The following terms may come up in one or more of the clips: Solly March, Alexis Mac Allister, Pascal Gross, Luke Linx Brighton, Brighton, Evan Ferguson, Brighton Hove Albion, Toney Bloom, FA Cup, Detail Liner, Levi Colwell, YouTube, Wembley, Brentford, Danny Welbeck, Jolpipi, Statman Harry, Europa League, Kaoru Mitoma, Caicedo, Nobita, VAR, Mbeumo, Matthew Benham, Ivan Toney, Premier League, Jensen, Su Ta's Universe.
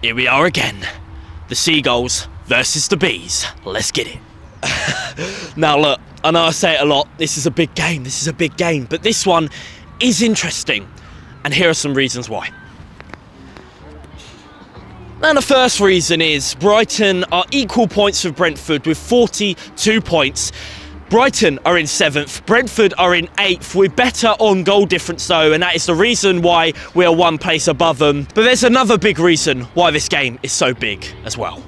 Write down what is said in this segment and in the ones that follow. Here we are again. The seagulls versus the bees. Let's get it. Now look, I know I say it a lot. This is a big game. This is a big game. But this one is interesting. And here are some reasons why. And the first reason is Brighton are equal points with Brentford with 42 points. Brighton are in 7th, Brentford are in 8th. We're better on goal difference though, and that is the reason why we are one place above them. But there's another big reason why this game is so big as well.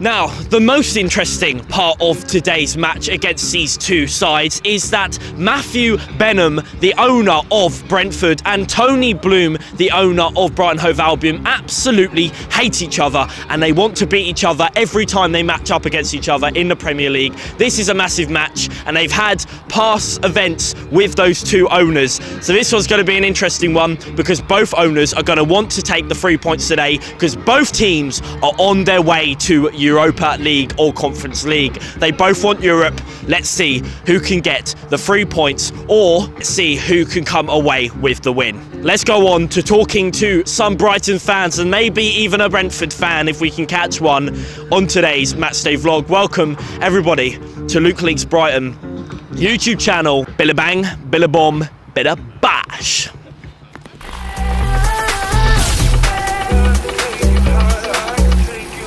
Now, the most interesting part of today's match against these two sides is that Matthew Benham, the owner of Brentford, and Toney Bloom, the owner of Brighton Hove Albion, absolutely hate each other, and they want to beat each other every time they match up against each other in the Premier League. This is a massive match, and they've had past events with those two owners. So this one's going to be an interesting one because both owners are going to want to take the 3 points today because both teams are on their way to Europa League or Conference League. They both want Europe. Let's see who can get the 3 points or see who can come away with the win. Let's go on to talking to some Brighton fans and maybe even a Brentford fan if we can catch one on today's matchday vlog. Welcome everybody to Luke Linx Brighton YouTube channel. Billabang, billabom, billa bash.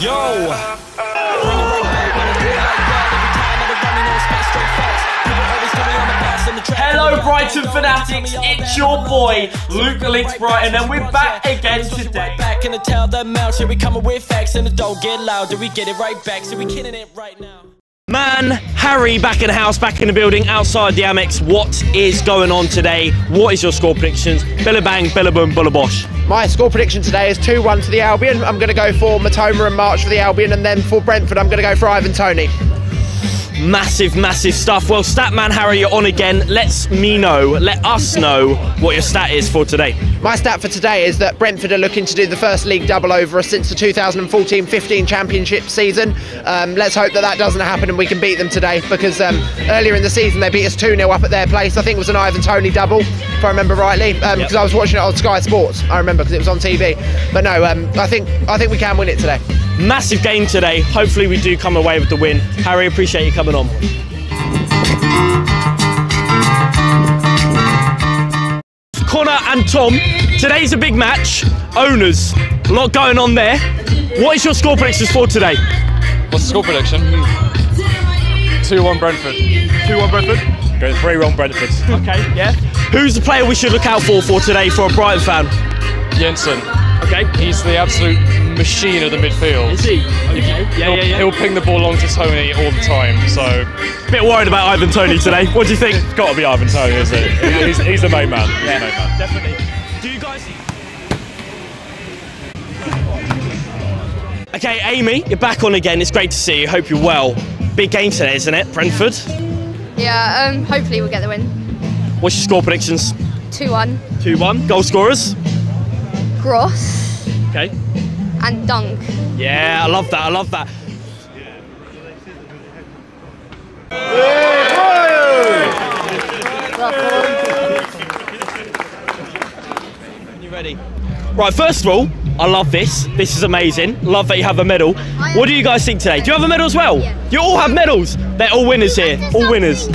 Yo! Hello Brighton fanatics, it's your boy Luke Linx Brighton and we're back again today. Back in the tail that melts, here we come with facts and the dog get loud. Do we get it right back? So we killing it right now. Man, Harry back in the house, back in the building, outside the Amex. What is going on today? What is your score predictions? Billabang, billaboom, bullabosh. My score prediction today is 2-1 to the Albion. I'm going to go for Mitoma and March for the Albion, and then for Brentford, I'm going to go for Ivan Toney. Massive, massive stuff. Well, Statman Harry, you're on again. Let us know what your stat is for today. My stat for today is that Brentford are looking to do the first league double over us since the 2014-15 championship season. Let's hope that that doesn't happen and we can beat them today, because earlier in the season they beat us 2-0 up at their place. I think it was an Ivan Toney double, if I remember rightly, because I was watching it on Sky Sports. I remember because it was on TV. But no, I think we can win it today. Massive game today. Hopefully we do come away with the win. Harry, appreciate you coming on. Connor and Tom, today's a big match. Owners, a lot going on there. What is your score predictions for today? What's the score prediction? 2-1 Brentford. 2-1 Brentford? Going 3-1 Brentford. Okay, yeah. Who's the player we should look out for today for a Brighton fan? Jensen. Okay. He's the absolute machine of the midfield. Is he? Okay. Yeah. He'll ping the ball along to Toney all the time, so... A bit worried about Ivan Toney today. What do you think? It's got to be Ivan Toney, isn't it? He's the main man. Yeah, the main man. Definitely. Do you guys... Okay, Amy, you're back on again. It's great to see you. Hope you're well. Big game today, isn't it? Brentford? Yeah, hopefully we'll get the win. What's your score predictions? 2-1. 2-1. Goal scorers? Gross. Okay. And Dunk. Yeah, I love that, I love that. You ready? Right, first of all, I love this. This is amazing. Love that you have a medal. What do you guys think today? Do you have a medal as well? Yeah. You all have medals. They're all winners here, all winners.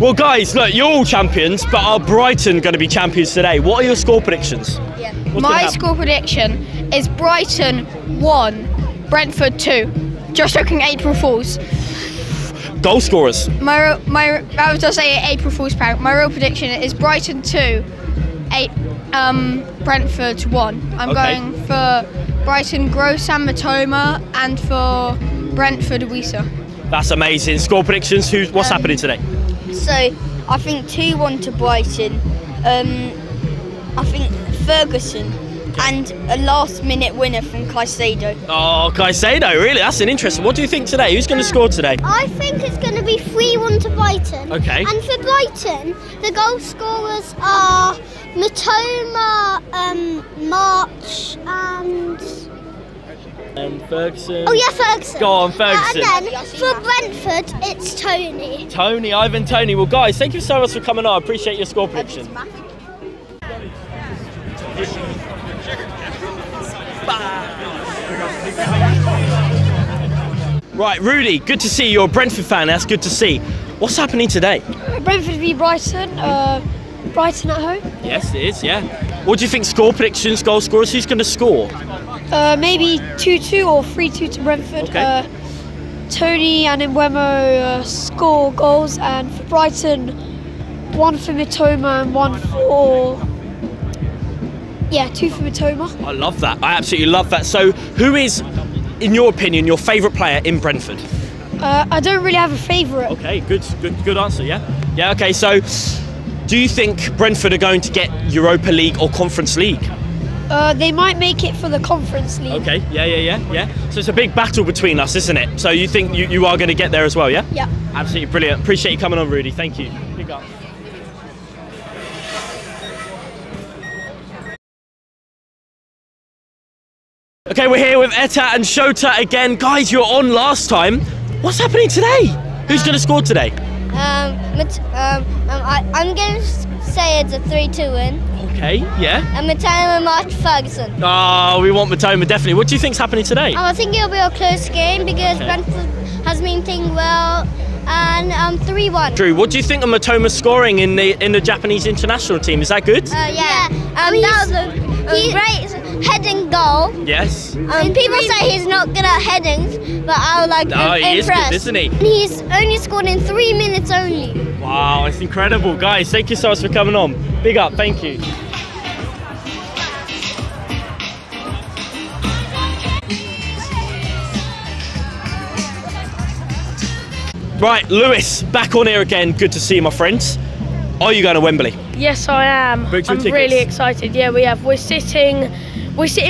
Well guys, look, you're all champions, but are Brighton going to be champions today? What are your score predictions? Yeah. My score prediction is Brighton 1, Brentford 2. Just joking, April Fools. Goal scorers. I was just saying April Fools prank. My real prediction is Brighton 2, Brentford 1. I'm going for Brighton Gross and Mitoma, and for Brentford Wisa. That's amazing. Score predictions. What's happening today? So I think 2-1 to Brighton. I think Ferguson and a last-minute winner from Caicedo. Oh, Caicedo, really? That's an interesting. What do you think today? Who's going to score today? I think it's going to be 3-1 to Brighton. Okay. And for Brighton, the goal scorers are Mitoma, March, and Ferguson. Oh yeah, Ferguson. Go on, Ferguson. And then for Brentford, it's Toney. Toney, Ivan Toney. Well guys, thank you so much for coming on. I appreciate your score prediction. Right, Rudy, good to see you. You're a Brentford fan, that's good to see. What's happening today? Brentford v Brighton, Brighton at home. Yes, it is, yeah. What do you think, score predictions, goal scorers, who's going to score? Maybe 2-2 or 3-2 to Brentford. Okay. Toney and Mbeumo score goals, and for Brighton, one for Mitoma and one for... Yeah, two for Mitoma. I love that. I absolutely love that. So who is, in your opinion, your favourite player in Brentford? I don't really have a favourite. Okay, good answer, yeah? Yeah, okay, so do you think Brentford are going to get Europa League or Conference League? They might make it for the Conference League. Okay, yeah. So it's a big battle between us, isn't it? So you think you are going to get there as well, yeah? Yeah. Absolutely brilliant. Appreciate you coming on, Rudy. Thank you. Big up. Okay, we're here with Etta and Shota again. Guys, you were on last time. What's happening today? Who's going to score today? I'm going to say it's a 3-2 win. Okay, yeah. And Matoma March Ferguson. Oh, we want Matoma, definitely. What do you think's happening today? I think it'll be a close game because Brentford has been playing well, and 3-1. Drew, what do you think of Matoma scoring in the Japanese international team? Is that good? Yeah. That was a great heading goal. Yes. People say he's not good at headings, but I was like, no, he is good, isn't he? And he's only scored in 3 minutes only. Wow, it's incredible. Guys, thank you so much for coming on. Big up, thank you. Right, Lewis, back on here again. Good to see you, my friends. Are you going to Wembley? Yes, I am. I'm really excited. Yeah, we have. We're sitting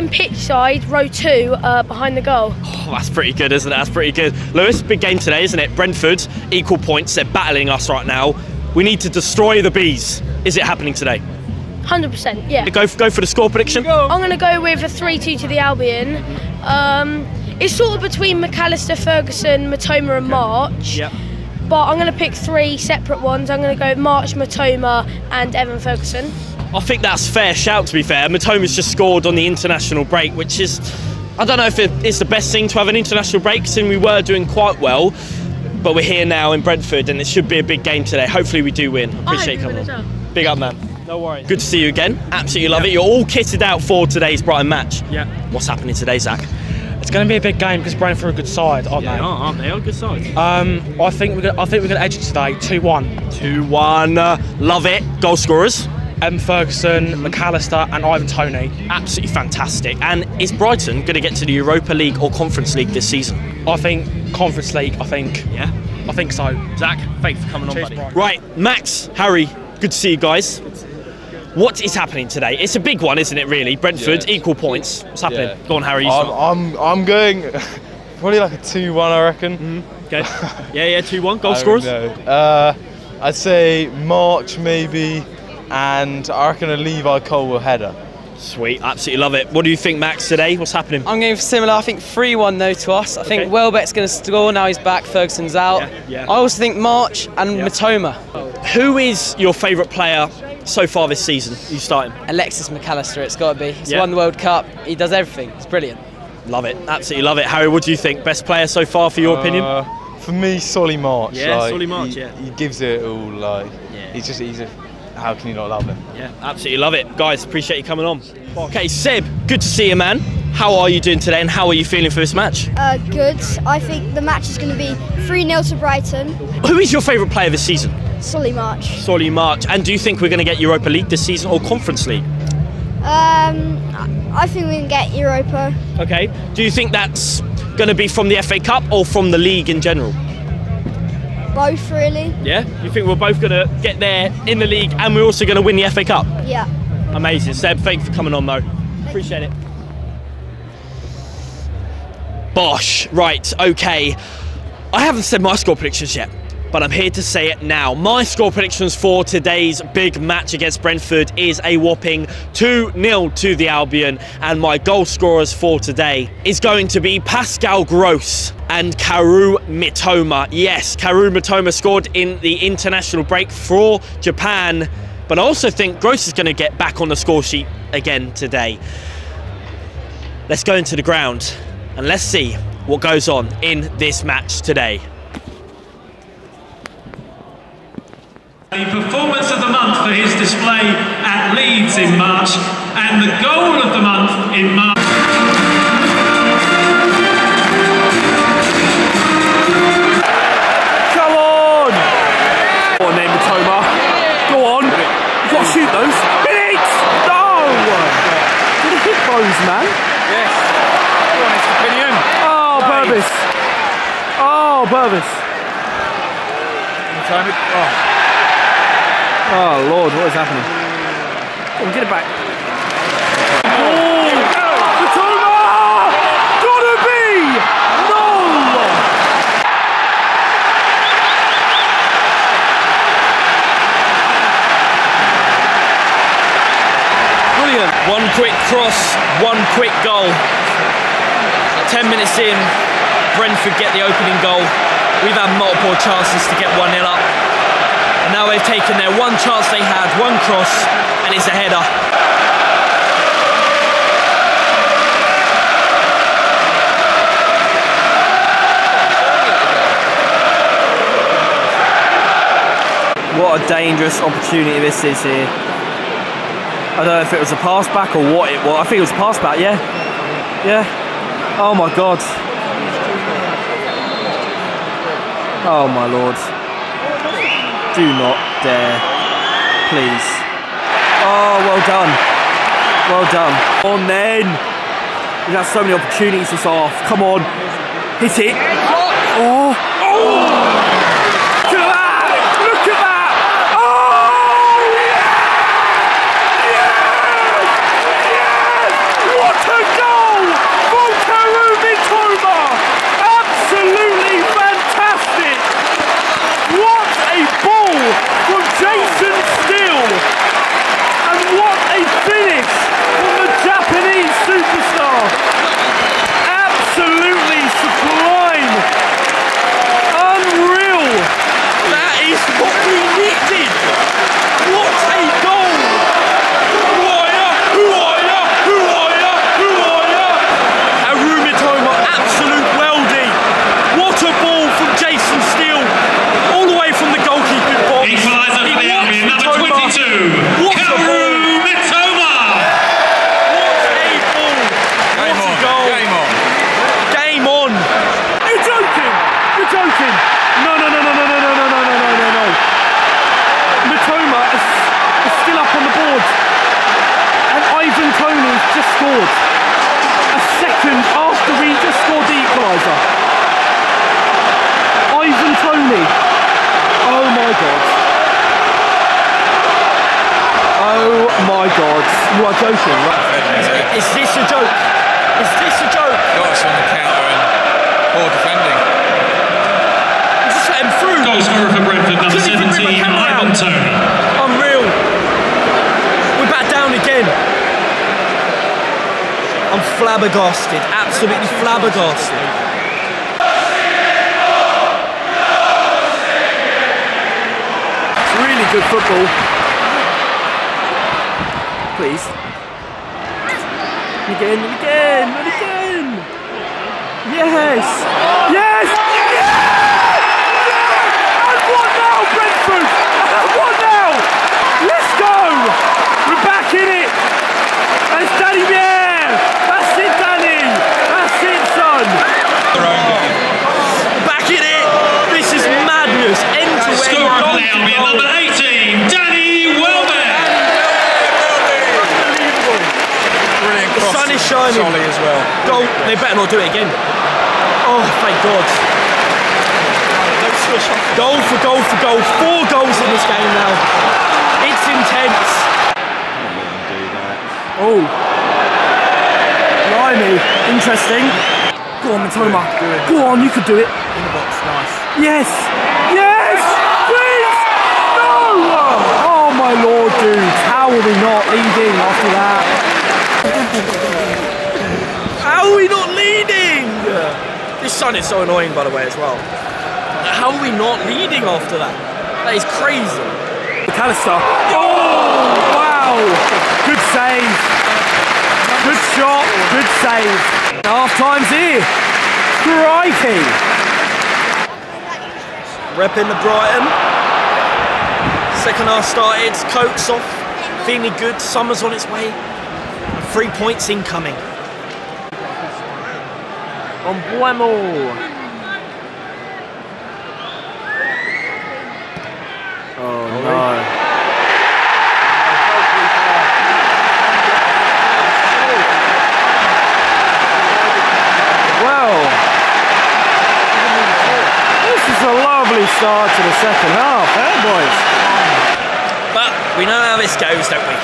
pitch side, row 2, behind the goal. Oh, that's pretty good, isn't it? That's pretty good. Lewis, big game today, isn't it? Brentford, equal points. They're battling us right now. We need to destroy the bees. Is it happening today? 100%, yeah. Go for the score prediction. I'm going to go with a 3-2 to the Albion. It's sort of between Mac Allister, Ferguson, Mitoma and March. Yep. But I'm going to pick three separate ones. I'm going to go March, Mitoma and Evan Ferguson. I think that's fair shout, to be fair. Matoma's just scored on the international break, which is... I don't know if it's the best thing to have an international break, since we were doing quite well. But we're here now in Brentford, and it should be a big game today. Hopefully we do win. Appreciate you coming on. Big up, man. No worries. Good to see you again. Absolutely love it. You're all kitted out for today's Brighton match. Yeah. What's happening today, Zach? It's going to be a big game because Brentford are a good side, aren't they? They are a good side. I think we're going to edge it today, 2-1. 2-1, love it. Goal scorers? Ferguson, Mac Allister and Ivan Toney. Absolutely fantastic. And is Brighton going to get to the Europa League or Conference League this season? I think Conference League, I think. Yeah? I think so. Zach, thanks for coming on, buddy. Brighton. Right, Max, Harry, good to see you guys. What is happening today? It's a big one, isn't it, really? Brentford, equal points. What's happening? Yeah. Go on, Harry. I'm going probably like a 2-1, I reckon. Okay. Yeah, 2-1. Goal scorers? I'd say March, maybe, and I reckon a Levi Colwell header. Sweet. Absolutely love it. What do you think, Max, today? What's happening? I'm going for similar. I think 3-1, though, to us. I think Welbeck's going to score. Now he's back. Ferguson's out. Yeah. I also think March and Mitoma. Who is your favourite player so far this season? You starting? Alexis Mac Allister, it's got to be. He's won the World Cup. He does everything. It's brilliant. Love it. Absolutely love it. Harry, what do you think? Best player so far, for your opinion? For me, Solly March. Yeah, like, Solly March, He gives it all. Like, he's just easy. How can you not love him? Yeah, absolutely love it. Guys, appreciate you coming on. Okay, Seb, good to see you, man. How are you doing today and how are you feeling for this match? Good. I think the match is going to be 3-0 to Brighton. Who is your favourite player this season? Solly March. Solly March. And do you think we're going to get Europa League this season or Conference League? I think we can get Europa. Okay. Do you think that's going to be from the FA Cup or from the league in general? Both, really. Yeah? You think we're both going to get there in the league and we're also going to win the FA Cup? Yeah. Amazing. Seb, thanks for coming on, though. Appreciate it. Bosh. Right, okay. I haven't said my score predictions yet, but I'm here to say it now. My score predictions for today's big match against Brentford is a whopping 2-0 to the Albion, and my goal scorers for today is going to be Pascal Gross and Kaoru Mitoma. Yes, Kaoru Mitoma scored in the international break for Japan, but But I also think Gross is going to get back on the score sheet again today. Let's go into the ground and let's see what goes on in this match today. The performance of the month for his display at Leeds in March, and the goal of the month in March. Shoot those. Hit it! Oh! Did he hit those, man? Yes. Honest opinion. Oh, nice. Burbis. Oh, Burbis. Oh. Oh, Lord, what is happening? Oh, get it back. Oh! Mitoma! Gotta be! No! One quick cross, one quick goal. 10 minutes in, Brentford get the opening goal. We've had multiple chances to get 1-0 up. And now they've taken their one chance they had, one cross, and it's a header. What a dangerous opportunity this is here. I don't know if it was a pass back or what it was. I think it was a pass back, yeah. Yeah. Oh my God. Oh my Lord. Do not dare. Please. Oh, well done. Well done. Come on then. We've had so many opportunities this half. Come on. Hit it. Oh. Oh. Flabbergasted, absolutely flabbergasted. It's really good football. Please. And again, and again, and again. Yes! Yes! Yes! Yeah! And what now, Brentford? And what now? Let's go! We're back in it! And it's Danny Welbeck! That's it, Danny! That's it, son! Back in it! This is madness! End to end! Scorer of Albion, number 18, Danny Welbeck! Unbelievable! Brilliant cross. The sun is shining. Solly as well. Goal. They better not do it again. Oh, thank God. Goal for goal for goal. 4 goals in this game now. It's intense. Oh. Interesting. Go on, Mitoma. Go on, you could do it. In the box, nice. Yes! Yes! Please! No! Oh my Lord, dude. How are we not leading after that? How are we not leading? This sun is so annoying, by the way, as well. How are we not leading after that? That is crazy. Allister. Oh! Wow! Good save. Good shot. Good save. Half time's here. Crikey. Rep in the Brighton. Second half started. Coates off. Feely good. Summer's on its way. 3 points incoming. Mbeumo. Oh, no. Well, this is a lovely start to the second half, eh, boys? But we know how this goes, don't we?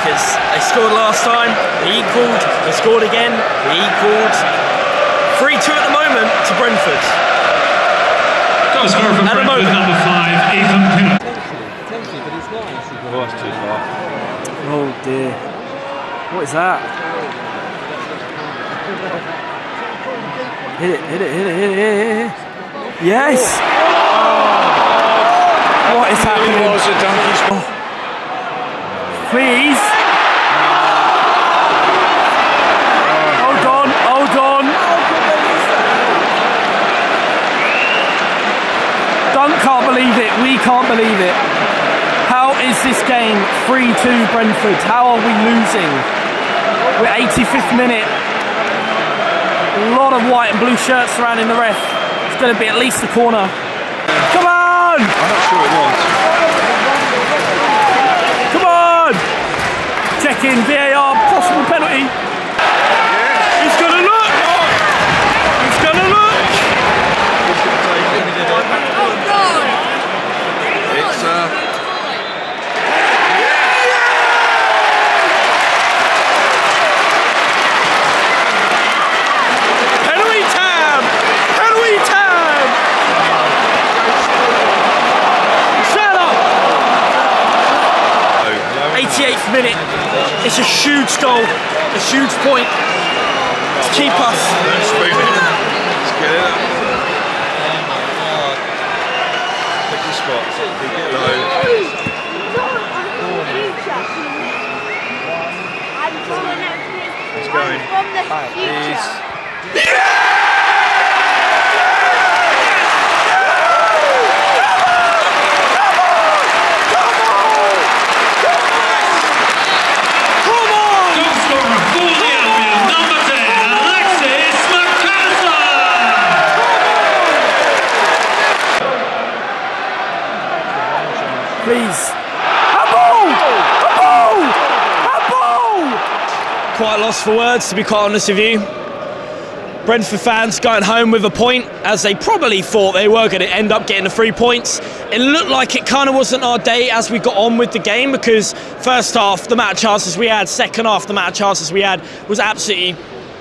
Because they scored last time, they equalled, they scored again, they equalled. 3-2 at the moment to Brentford. Goal scorer for Brentford, number 5, Ivan Toney. Oh, that's too far. Oh dear. What is that? Hit it, hit it, hit it, hit it, hit it. Yes! Oh. What is happening? Oh. Please! Hold on, hold on! Dunk can't believe it, we can't believe it. Is this game 3-2 Brentford? How are we losing? We're 85th minute. A lot of white and blue shirts surrounding the ref. It's going to be at least a corner. Come on! I'm not sure it was. Come on! Check in VAR, possible penalty. He's going to look! He's going to look! Oh, it's minute. It's a huge goal, a huge point to keep us. Let's move it. Let's get it up. Pick the spot. He's going. He's... Yeah! Please. A ball! A ball! A ball! Quite lost for words, to be quite honest with you. Brentford fans going home with a point, as they probably thought they were going to end up getting the 3 points. It looked like it kind of wasn't our day as we got on with the game, because first half, the amount of chances we had, second half, the amount of chances we had was absolutely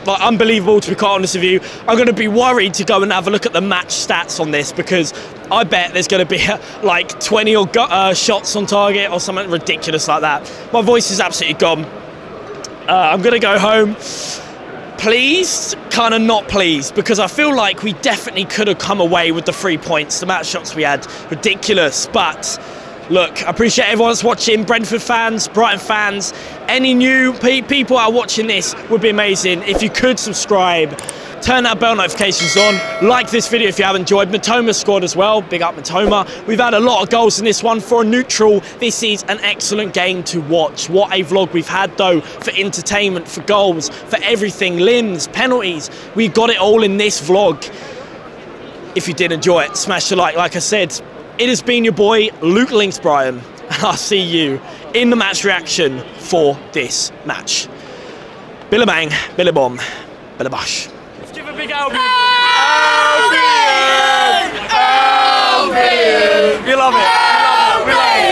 like, unbelievable, to be quite honest with you. I'm going to be worried to go and have a look at the match stats on this, because I bet there's going to be like 20 or shots on target or something ridiculous like that. My voice is absolutely gone. I'm going to go home pleased, kind of not pleased, because I feel like we definitely could have come away with the 3 points. The amount of shots we had, ridiculous. But look, I appreciate everyone that's watching, Brentford fans, Brighton fans, any new people that are watching this would be amazing if you could subscribe. Turn that bell notifications on. Like this video if you have enjoyed. Mitoma scored as well. Big up Mitoma. We've had a lot of goals in this one. For a neutral, this is an excellent game to watch. What a vlog we've had, though, for entertainment, for goals, for everything. Limbs, penalties. We got it all in this vlog. If you did enjoy it, smash the like I said. It has been your boy, Luke Linx Brighton, and I'll see you in the match reaction for this match. Billabang, billabom, billabosh. Big Albion. Albion! Albion! We love it. Albion! We love it.